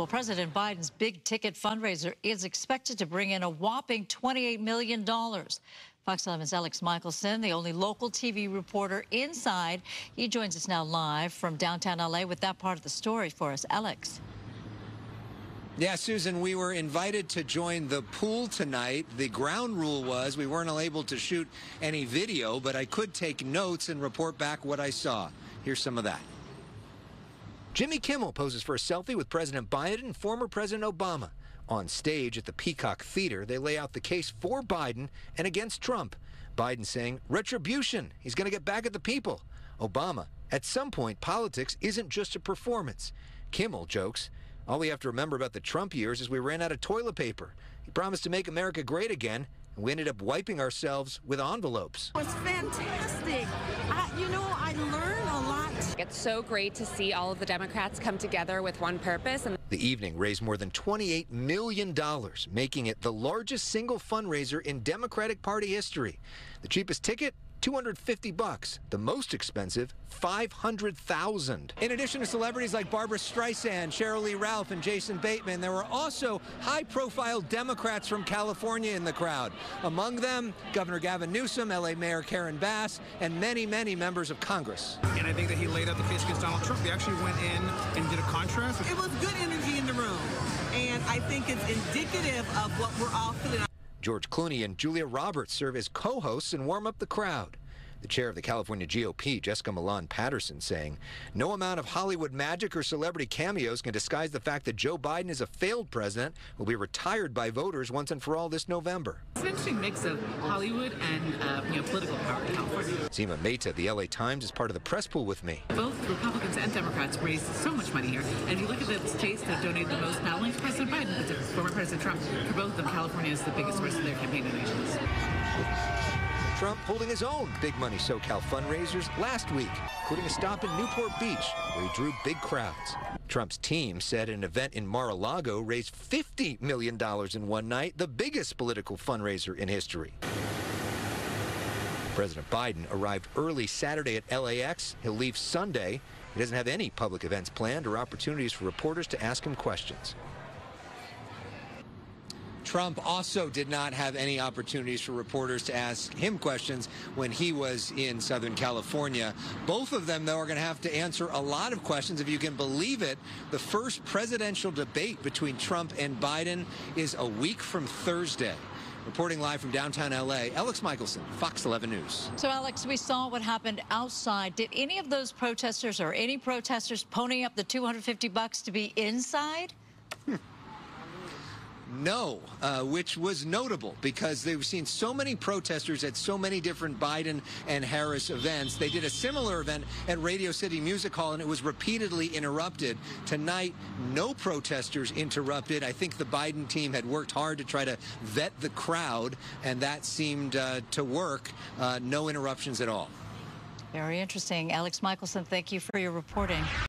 Well, President Biden's big-ticket fundraiser is expected to bring in a whopping $28 million. Fox 11's Alex Michaelson, the only local TV reporter inside, he joins us now live from downtown L.A. with that part of the story for us. Alex. Yeah, Susan, we were invited to join the pool tonight. The ground rule was we weren't able to shoot any video, but I could take notes and report back what I saw. Here's some of that. Jimmy Kimmel poses for a selfie with President Biden and former President Obama. On stage at the Peacock Theater, they lay out the case for Biden and against Trump. Biden saying, retribution, he's going to get back at the people. Obama, at some point, politics isn't just a performance. Kimmel jokes, all we have to remember about the Trump years is we ran out of toilet paper. He promised to make America great again, and we ended up wiping ourselves with envelopes. It was fantastic. I learned a lot. It's so great to see all of the Democrats come together with one purpose. And the evening raised more than $28 million, making it the largest single fundraiser in Democratic Party history. The cheapest ticket? $250 bucks. The most expensive, $500,000. In addition to celebrities like Barbara Streisand, Cheryl Lee Ralph, and Jason Bateman, there were also high-profile Democrats from California in the crowd. Among them, Governor Gavin Newsom, L.A. Mayor Karen Bass, and many, many members of Congress. And I think that he laid out the case against Donald Trump. They actually went in and did a contrast. It was good energy in the room, and I think it's indicative of what we're all feeling. George Clooney and Julia Roberts serve as co-hosts and warm up the crowd. The chair of the California GOP, Jessica Milan Patterson, saying, no amount of Hollywood magic or celebrity cameos can disguise the fact that Joe Biden is a failed president who will be retired by voters once and for all this November. It's an interesting mix of Hollywood and political power in California. Seema Mehta, the LA Times, is part of the press pool with me. Both Republicans and Democrats raised so much money here. And if you look at the states that donated the most, not only to President Biden, but to former President Trump, for both of them, California is the biggest source of their campaign donations. Trump holding his own big money SoCal fundraisers last week, including a stop in Newport Beach, where he drew big crowds. Trump's team said an event in Mar-a-Lago raised $50 million in one night, the biggest political fundraiser in history. President Biden arrived early Saturday at LAX. He'll leave Sunday. He doesn't have any public events planned or opportunities for reporters to ask him questions. Trump also did not have any opportunities for reporters to ask him questions when he was in Southern California. Both of them, though, are going to have to answer a lot of questions. If you can believe it, the first presidential debate between Trump and Biden is a week from Thursday. Reporting live from downtown L.A., Alex Michaelson, Fox 11 News. So, Alex, we saw what happened outside. Did any of those protesters or any protesters pony up the $250 to be inside? No, which was notable because they've seen so many protesters at so many different Biden and Harris events. They did a similar event at Radio City Music Hall, and it was repeatedly interrupted. Tonight, no protesters interrupted. I think the Biden team had worked hard to try to vet the crowd, and that seemed to work. No interruptions at all. Very interesting. Alex Michaelson, thank you for your reporting.